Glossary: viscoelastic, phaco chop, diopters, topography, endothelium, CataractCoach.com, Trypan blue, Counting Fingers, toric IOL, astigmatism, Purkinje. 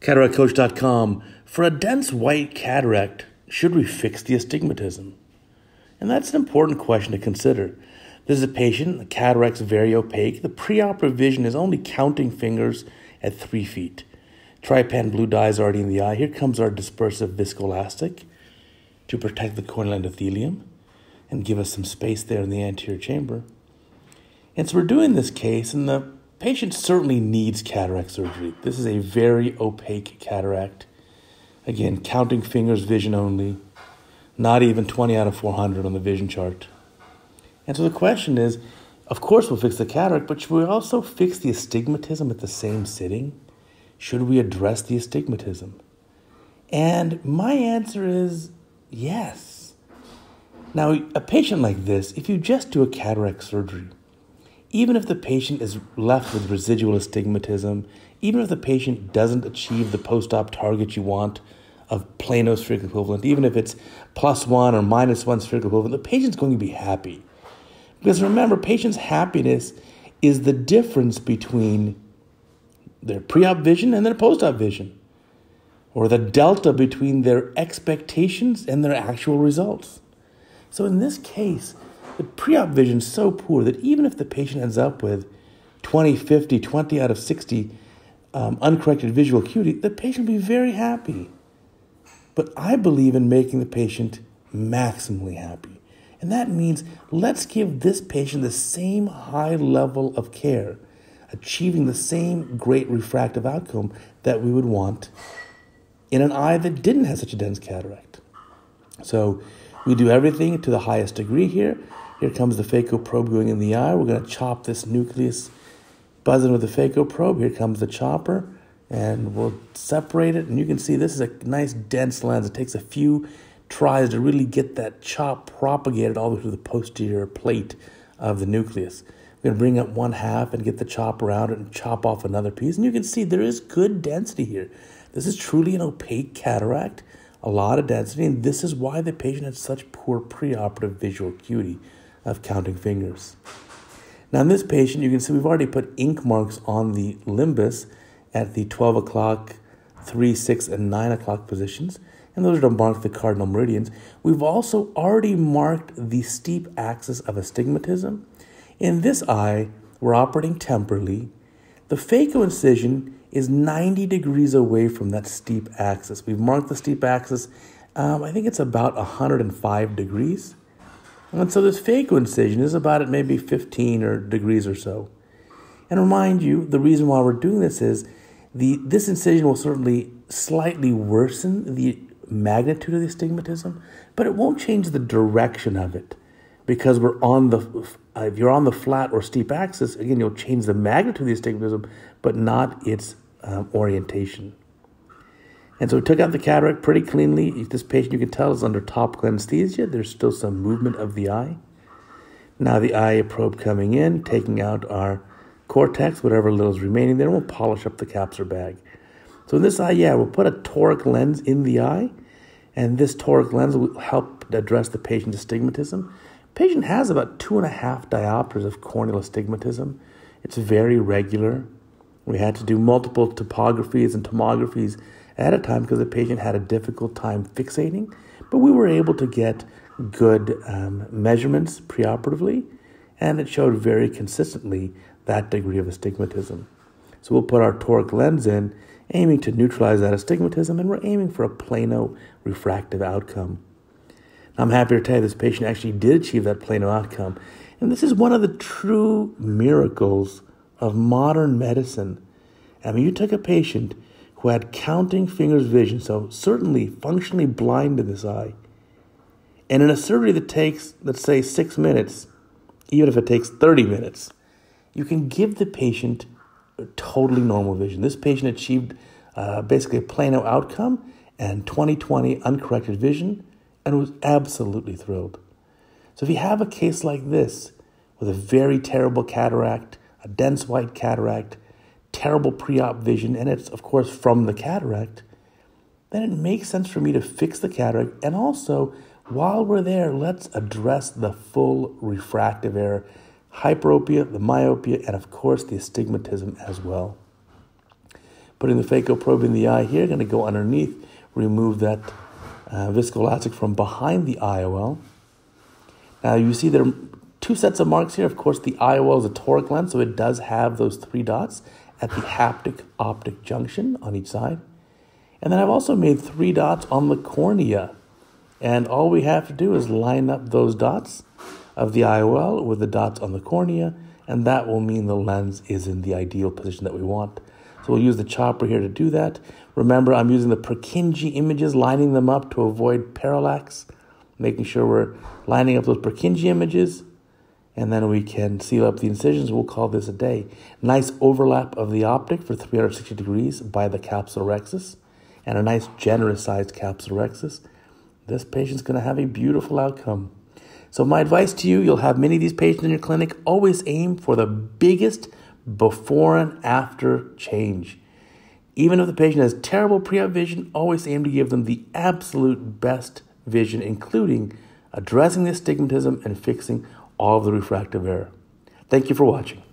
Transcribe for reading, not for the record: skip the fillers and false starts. CataractCoach.com. For a dense white cataract, should we fix the astigmatism? And that's an important question to consider. This is a patient, the cataract's very opaque. The preoperative vision is only counting fingers at 3 feet. Trypan blue dye is already in the eye. Here comes our dispersive viscoelastic to protect the corneal endothelium and give us some space there in the anterior chamber. And so we're doing this case, and the patient certainly needs cataract surgery. This is a very opaque cataract. Again, counting fingers, vision only. Not even 20 out of 400 on the vision chart. And so the question is, of course we'll fix the cataract, but should we also fix the astigmatism at the same sitting? Should we address the astigmatism? And my answer is yes. Now, a patient like this, if you just do a cataract surgery, even if the patient is left with residual astigmatism, even if the patient doesn't achieve the post-op target you want of plano spherical equivalent, even if it's +1 or -1 spherical equivalent, the patient's going to be happy. Because remember, patient's happiness is the difference between their pre-op vision and their post-op vision, or the delta between their expectations and their actual results. So in this case, the pre-op vision is so poor that even if the patient ends up with 20, 50, 20 out of 60 uncorrected visual acuity, the patient will be very happy. But I believe in making the patient maximally happy. And that means let's give this patient the same high level of care, achieving the same great refractive outcome that we would want in an eye that didn't have such a dense cataract. So we do everything to the highest degree here. Here comes the phaco probe going in the eye. We're going to chop this nucleus, buzz in with the phaco probe. Here comes the chopper, and we'll separate it. And you can see this is a nice dense lens. It takes a few tries to really get that chop propagated all the way through the posterior plate of the nucleus. We're going to bring up one half and get the chop around it and chop off another piece. And you can see there is good density here. This is truly an opaque cataract, a lot of density, and this is why the patient had such poor preoperative visual acuity of counting fingers. Now in this patient, you can see we've already put ink marks on the limbus at the 12 o'clock, 3, 6, and 9 o'clock positions, and those are to mark the cardinal meridians. We've also already marked the steep axis of astigmatism. In this eye, we're operating temporally. The phaco incision is 90 degrees away from that steep axis. We've marked the steep axis, I think it's about 105 degrees. And so this phaco incision is about at maybe 15 or degrees or so. And remind you, the reason why we're doing this is this incision will certainly slightly worsen the magnitude of the astigmatism, but it won't change the direction of it, because we're on the if you're on the flat or steep axis, again, you'll change the magnitude of the astigmatism, but not its orientation. And so we took out the cataract pretty cleanly. If this patient, you can tell, is under topical anesthesia. There's still some movement of the eye. Now the eye probe coming in, taking out our cortex, whatever little is remaining there, we'll polish up the capsular bag. So in this eye, yeah, we'll put a toric lens in the eye, and this toric lens will help address the patient's astigmatism. The patient has about 2.5 diopters of corneal astigmatism. It's very regular. We had to do multiple topographies and tomographies at a time because the patient had a difficult time fixating, but we were able to get good measurements preoperatively, and it showed very consistently that degree of astigmatism. So we'll put our toric lens in, aiming to neutralize that astigmatism, and we're aiming for a plano refractive outcome. Now, I'm happy to tell you this patient actually did achieve that plano outcome, and this is one of the true miracles of modern medicine. I mean, you took a patient who had counting fingers vision, so certainly functionally blind in this eye, and in a surgery that takes, let's say, 6 minutes, even if it takes 30 minutes, you can give the patient totally normal vision. This patient achieved basically a plano outcome and 20/20 uncorrected vision, and was absolutely thrilled. So if you have a case like this, with a very terrible cataract, a dense white cataract, terrible pre-op vision, and it's, of course, from the cataract, then it makes sense for me to fix the cataract. And also, while we're there, let's address the full refractive error, hyperopia, the myopia, and of course the astigmatism as well. Putting the phaco probe in the eye here, going to go underneath, remove that viscoelastic from behind the IOL. Now you see there are two sets of marks here. Of course, the IOL is a toric lens, so it does have those three dots at the haptic-optic junction on each side. And then I've also made three dots on the cornea. And all we have to do is line up those dots of the IOL with the dots on the cornea, and that will mean the lens is in the ideal position that we want. So we'll use the chopper here to do that. Remember, I'm using the Purkinje images, lining them up to avoid parallax, making sure we're lining up those Purkinje images, and then we can seal up the incisions. We'll call this a day. Nice overlap of the optic for 360 degrees by the capsular rexus, and a nice generous-sized capsular rexus. This patient's going to have a beautiful outcome. So my advice to you, you'll have many of these patients in your clinic, always aim for the biggest before and after change. Even if the patient has terrible pre-op vision, always aim to give them the absolute best vision, including addressing the astigmatism and fixing all of the refractive error. Thank you for watching.